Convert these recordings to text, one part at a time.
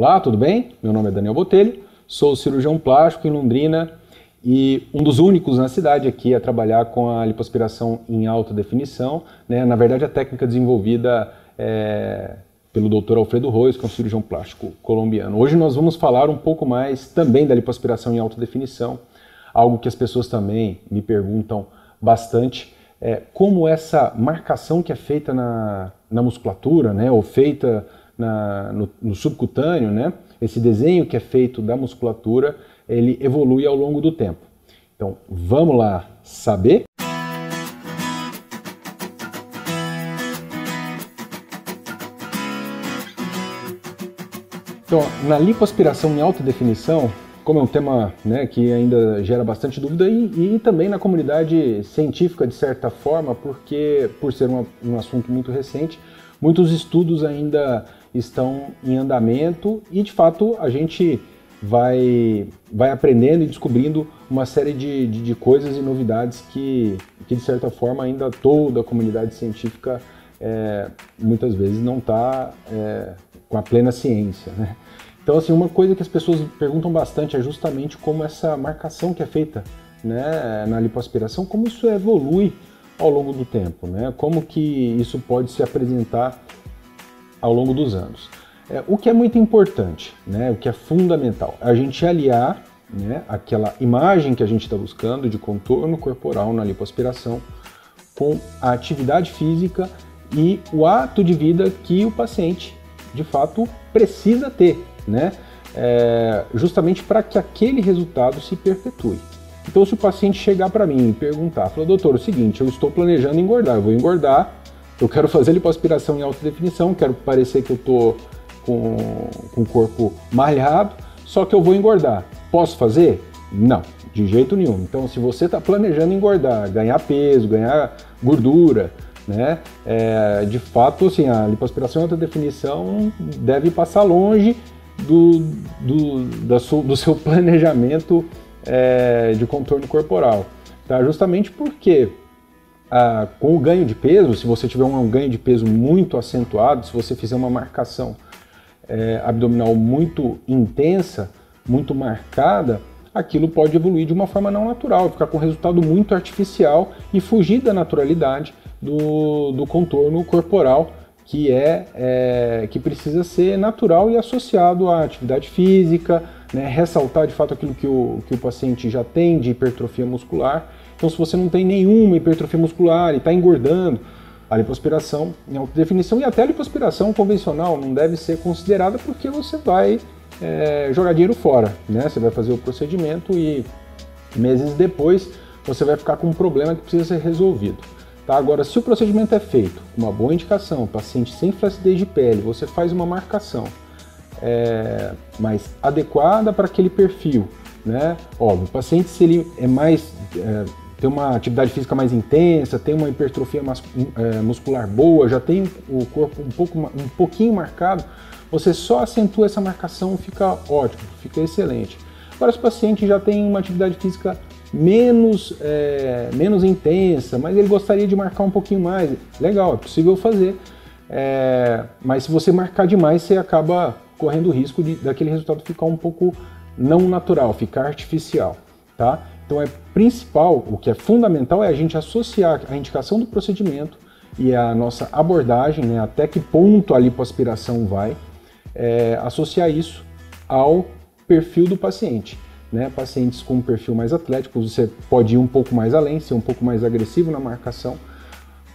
Olá, tudo bem? Meu nome é Daniel Botelho, sou cirurgião plástico em Londrina e um dos únicos na cidade aqui a trabalhar com a lipoaspiração em alta definição, né? Na verdade, a técnica desenvolvida pelo Dr. Alfredo Roiz, que é um cirurgião plástico colombiano. Hoje nós vamos falar um pouco mais também da lipoaspiração em alta definição, algo que as pessoas também me perguntam bastante, como essa marcação que é feita na musculatura, né, ou feita no subcutâneo, né, esse desenho que é feito da musculatura, ele evolui ao longo do tempo. Então, vamos lá saber? Então, na lipoaspiração em alta definição, como é um tema, né, que ainda gera bastante dúvida e também na comunidade científica, de certa forma, porque por ser um assunto muito recente, muitos estudos ainda estão em andamento e, de fato, a gente vai aprendendo e descobrindo uma série de coisas e novidades que, de certa forma, ainda toda a comunidade científica muitas vezes não está com a plena ciência, né? Então, assim, uma coisa que as pessoas perguntam bastante é justamente como essa marcação que é feita, né, na lipoaspiração, como isso evolui ao longo do tempo, né? Como que isso pode se apresentar ao longo dos anos. O que é muito importante, né, o que é fundamental, a gente aliar, né, aquela imagem que a gente está buscando de contorno corporal na lipoaspiração com a atividade física e o ato de vida que o paciente, de fato, precisa ter, né? Justamente para que aquele resultado se perpetue. Então, se o paciente chegar para mim e perguntar, falar, doutor, o seguinte, eu estou planejando engordar, eu vou engordar, eu quero fazer lipoaspiração em alta definição, quero parecer que eu estou com o corpo malhado, só que eu vou engordar. Posso fazer? Não, de jeito nenhum. Então, se você está planejando engordar, ganhar peso, ganhar gordura, né? De fato, assim, a lipoaspiração em alta definição deve passar longe do seu planejamento de contorno corporal, tá? Justamente porque com o ganho de peso, se você tiver um ganho de peso muito acentuado, se você fizer uma marcação abdominal muito intensa, muito marcada, aquilo pode evoluir de uma forma não natural, ficar com um resultado muito artificial e fugir da naturalidade do contorno corporal, que que precisa ser natural e associado à atividade física, né, ressaltar de fato aquilo que o paciente já tem de hipertrofia muscular. Então, se você não tem nenhuma hipertrofia muscular e está engordando, a lipoaspiração em alta definição e até a lipoaspiração convencional não deve ser considerada, porque você vai jogar dinheiro fora, né? Você vai fazer o procedimento e meses depois você vai ficar com um problema que precisa ser resolvido. Tá, agora, se o procedimento é feito com uma boa indicação, paciente sem flacidez de pele, você faz uma marcação mais adequada para aquele perfil, né? Óbvio, o paciente, se ele tem uma atividade física mais intensa, tem uma hipertrofia muscular boa, já tem o corpo um pouquinho marcado, você só acentua essa marcação, fica ótimo, fica excelente. Agora, se o paciente já tem uma atividade física menos intensa, mas ele gostaria de marcar um pouquinho mais, legal, é possível fazer, mas se você marcar demais, você acaba correndo o risco daquele resultado ficar um pouco não natural, ficar artificial, tá? Então, o que é fundamental é a gente associar a indicação do procedimento e a nossa abordagem, né, até que ponto a lipoaspiração vai, associar isso ao perfil do paciente. Né, pacientes com um perfil mais atlético, você pode ir um pouco mais além, ser um pouco mais agressivo na marcação.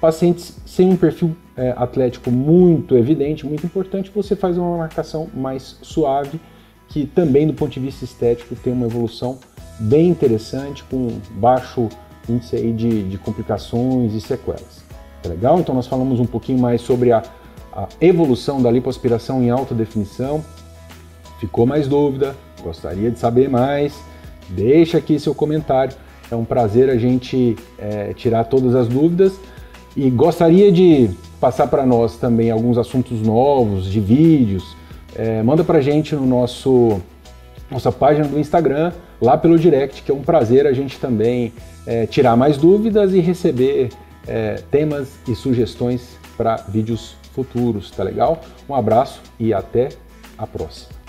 Pacientes sem um perfil atlético muito evidente, muito importante, você faz uma marcação mais suave, que também, do ponto de vista estético, tem uma evolução bem interessante, com baixo índice aí de complicações e sequelas. Tá legal? Então, nós falamos um pouquinho mais sobre a evolução da lipoaspiração em alta definição. Ficou mais dúvida? Gostaria de saber mais? Deixa aqui seu comentário. É um prazer a gente tirar todas as dúvidas, e gostaria de passar para nós também alguns assuntos novos de vídeos. Manda para a gente no nossa página do Instagram, lá pelo direct, que é um prazer a gente também tirar mais dúvidas e receber temas e sugestões para vídeos futuros, tá legal? Um abraço e até a próxima.